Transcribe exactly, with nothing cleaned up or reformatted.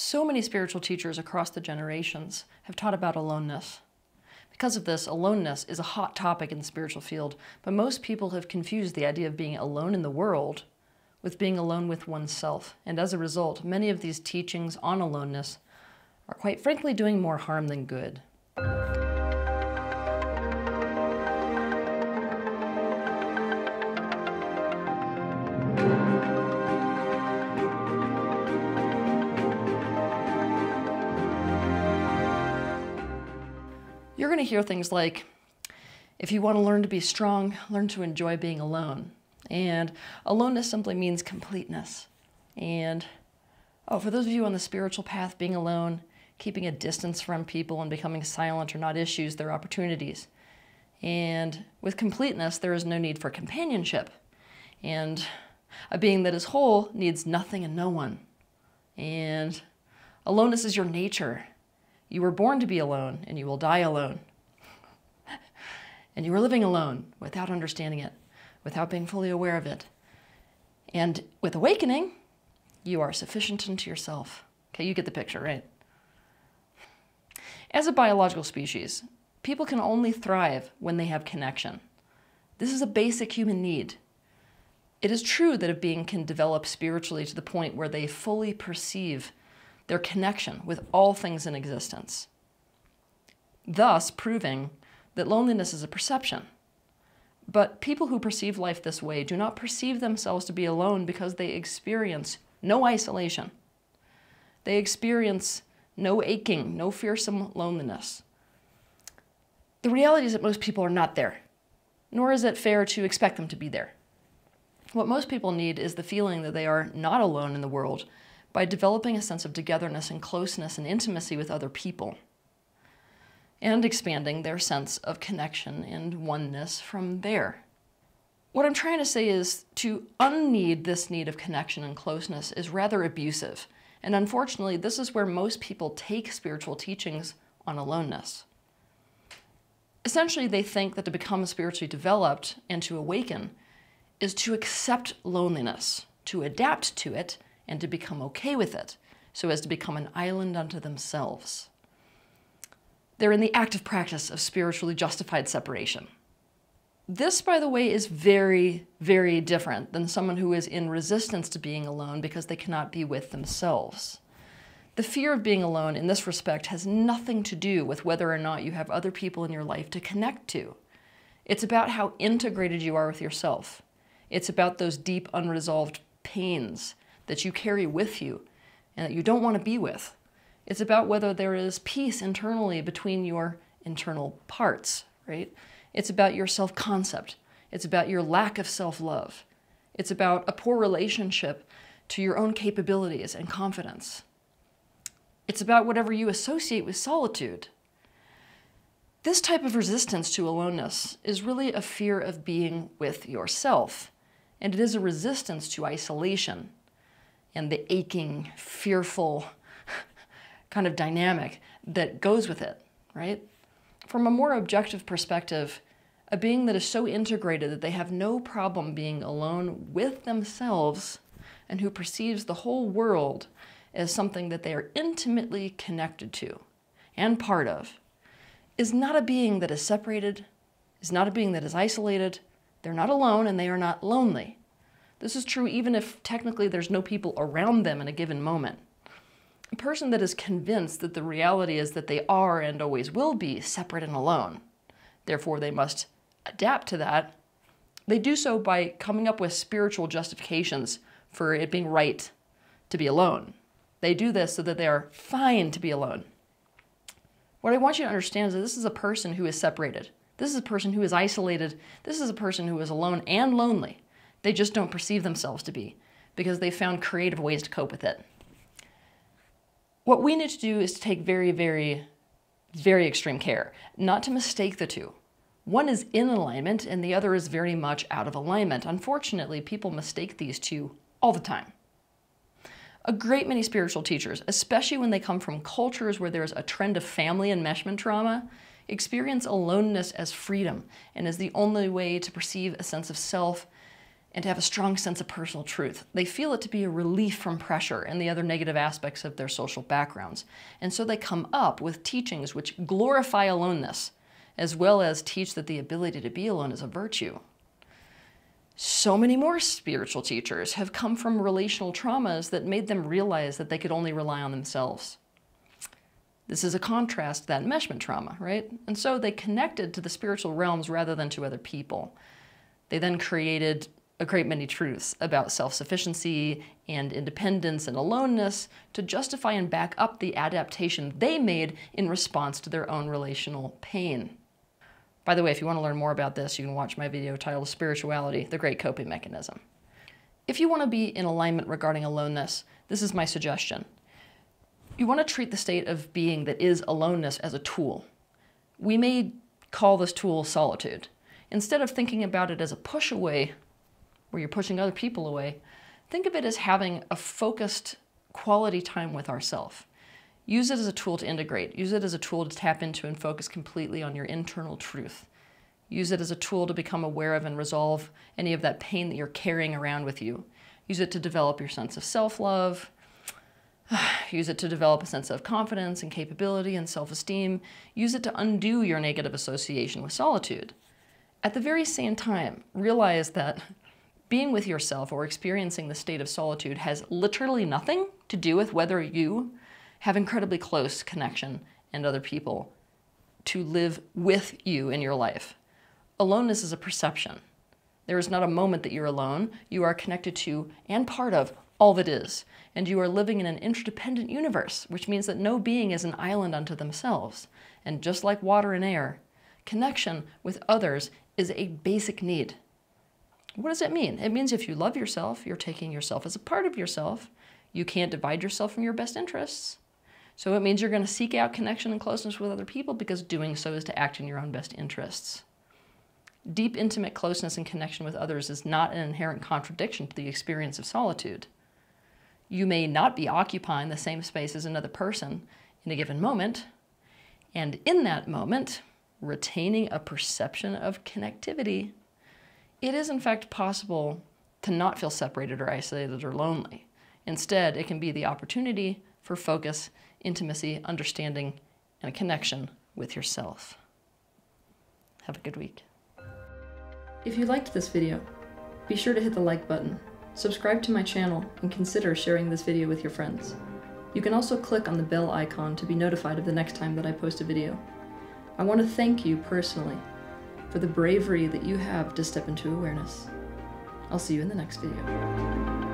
So many spiritual teachers across the generations have taught about aloneness. Because of this, aloneness is a hot topic in the spiritual field, but most people have confused the idea of being alone in the world with being alone with oneself. And as a result, many of these teachings on aloneness are quite frankly doing more harm than good. You're going to hear things like, if you want to learn to be strong, learn to enjoy being alone. And aloneness simply means completeness. And oh, for those of you on the spiritual path, being alone, keeping a distance from people and becoming silent are not issues, they're opportunities. And with completeness, there is no need for companionship. And a being that is whole needs nothing and no one. And aloneness is your nature. You were born to be alone, and you will die alone. And you are living alone without understanding it, without being fully aware of it. And with awakening, you are sufficient unto yourself. Okay, you get the picture, right? As a biological species, people can only thrive when they have connection. This is a basic human need. It is true that a being can develop spiritually to the point where they fully perceive their connection with all things in existence, thus proving that loneliness is a perception. But people who perceive life this way do not perceive themselves to be alone because they experience no isolation. They experience no aching, no fearsome loneliness. The reality is that most people are not there, nor is it fair to expect them to be there. What most people need is the feeling that they are not alone in the world, by developing a sense of togetherness and closeness and intimacy with other people, and expanding their sense of connection and oneness from there. What I'm trying to say is to unneed this need of connection and closeness is rather abusive, and unfortunately this is where most people take spiritual teachings on aloneness. Essentially they think that to become spiritually developed and to awaken is to accept loneliness, to adapt to it, and to become okay with it, so as to become an island unto themselves. They're in the active practice of spiritually justified separation. This, by the way, is very, very different than someone who is in resistance to being alone because they cannot be with themselves. The fear of being alone in this respect has nothing to do with whether or not you have other people in your life to connect to. It's about how integrated you are with yourself. It's about those deep, unresolved pains that you carry with you and that you don't want to be with. It's about whether there is peace internally between your internal parts, right? It's about your self-concept. It's about your lack of self-love. It's about a poor relationship to your own capabilities and confidence. It's about whatever you associate with solitude. This type of resistance to aloneness is really a fear of being with yourself, and it is a resistance to isolation and the aching, fearful kind of dynamic that goes with it, right? From a more objective perspective, a being that is so integrated that they have no problem being alone with themselves and who perceives the whole world as something that they are intimately connected to and part of, is not a being that is separated, is not a being that is isolated. They're not alone and they are not lonely. This is true even if technically there's no people around them in a given moment. A person that is convinced that the reality is that they are and always will be separate and alone, therefore they must adapt to that, they do so by coming up with spiritual justifications for it being right to be alone. They do this so that they are fine to be alone. What I want you to understand is that this is a person who is separated. This is a person who is isolated. This is a person who is alone and lonely. They just don't perceive themselves to be because they found creative ways to cope with it. What we need to do is to take very, very, very extreme care, not to mistake the two. One is in alignment and the other is very much out of alignment. Unfortunately, people mistake these two all the time. A great many spiritual teachers, especially when they come from cultures where there's a trend of family enmeshment trauma, experience aloneness as freedom and as the only way to perceive a sense of self and to have a strong sense of personal truth. They feel it to be a relief from pressure and the other negative aspects of their social backgrounds. And so they come up with teachings which glorify aloneness, as well as teach that the ability to be alone is a virtue. So many more spiritual teachers have come from relational traumas that made them realize that they could only rely on themselves. This is a contrast to that enmeshment trauma, right? And so they connected to the spiritual realms rather than to other people. They then created a great many truths about self-sufficiency and independence and aloneness to justify and back up the adaptation they made in response to their own relational pain. By the way, if you want to learn more about this, you can watch my video titled Spirituality, the Great Coping Mechanism. If you want to be in alignment regarding aloneness, this is my suggestion. You want to treat the state of being that is aloneness as a tool. We may call this tool solitude. Instead of thinking about it as a push away, where you're pushing other people away, think of it as having a focused quality time with ourselves. Use it as a tool to integrate. Use it as a tool to tap into and focus completely on your internal truth. Use it as a tool to become aware of and resolve any of that pain that you're carrying around with you. Use it to develop your sense of self-love. Use it to develop a sense of confidence and capability and self-esteem. Use it to undo your negative association with solitude. At the very same time, realize that being with yourself or experiencing the state of solitude has literally nothing to do with whether you have incredibly close connection and other people to live with you in your life. Aloneness is a perception. There is not a moment that you're alone. You are connected to and part of all that is. And you are living in an interdependent universe, which means that no being is an island unto themselves. And just like water and air, connection with others is a basic need. What does it mean? It means if you love yourself, you're taking yourself as a part of yourself. You can't divide yourself from your best interests. So it means you're going to seek out connection and closeness with other people because doing so is to act in your own best interests. Deep, intimate closeness and connection with others is not an inherent contradiction to the experience of solitude. You may not be occupying the same space as another person in a given moment, and in that moment, retaining a perception of connectivity. It is, in fact, possible to not feel separated or isolated or lonely. Instead, it can be the opportunity for focus, intimacy, understanding, and a connection with yourself. Have a good week. If you liked this video, be sure to hit the like button, subscribe to my channel, and consider sharing this video with your friends. You can also click on the bell icon to be notified of the next time that I post a video. I want to thank you personally for the bravery that you have to step into awareness. I'll see you in the next video.